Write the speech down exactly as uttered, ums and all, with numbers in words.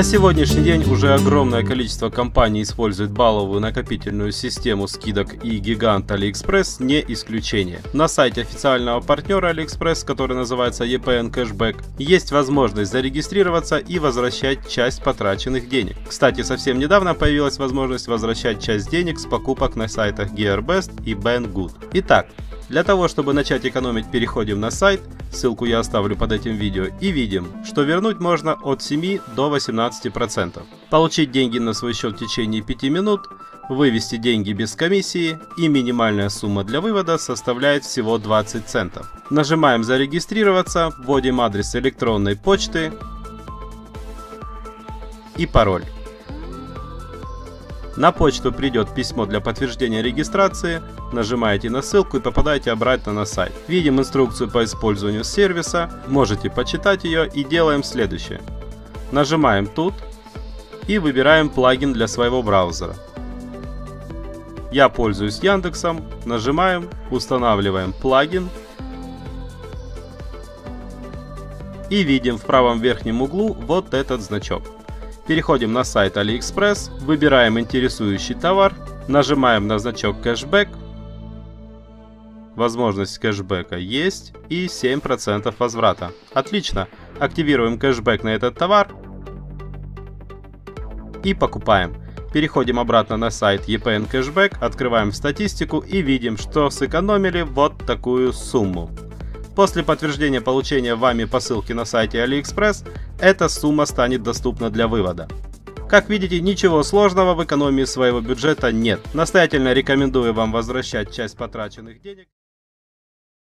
На сегодняшний день уже огромное количество компаний использует балловую накопительную систему скидок, и гигант AliExpress не исключение. На сайте официального партнера AliExpress, который называется и пи эн Cashback, есть возможность зарегистрироваться и возвращать часть потраченных денег. Кстати, совсем недавно появилась возможность возвращать часть денег с покупок на сайтах Gearbest и Banggood. Итак, для того, чтобы начать экономить, переходим на сайт, ссылку я оставлю под этим видео, и видим, что вернуть можно от семи до восемнадцати процентов. Получить деньги на свой счет в течение пяти минут, вывести деньги без комиссии, и минимальная сумма для вывода составляет всего двадцать центов. Нажимаем «Зарегистрироваться», вводим адрес электронной почты и пароль. На почту придет письмо для подтверждения регистрации, нажимаете на ссылку и попадаете обратно на сайт. Видим инструкцию по использованию сервиса, можете почитать ее, и делаем следующее. Нажимаем тут и выбираем плагин для своего браузера. Я пользуюсь Яндексом, нажимаем, устанавливаем плагин. И видим в правом верхнем углу вот этот значок. Переходим на сайт AliExpress, выбираем интересующий товар, нажимаем на значок «Кэшбэк». Возможность кэшбэка есть и семь процентов возврата. Отлично! Активируем кэшбэк на этот товар и покупаем. Переходим обратно на сайт и пи эн Cashback, открываем статистику и видим, что сэкономили вот такую сумму. После подтверждения получения вами по ссылке на сайте AliExpress, эта сумма станет доступна для вывода. Как видите, ничего сложного в экономии своего бюджета нет. Настоятельно рекомендую вам возвращать часть потраченных денег.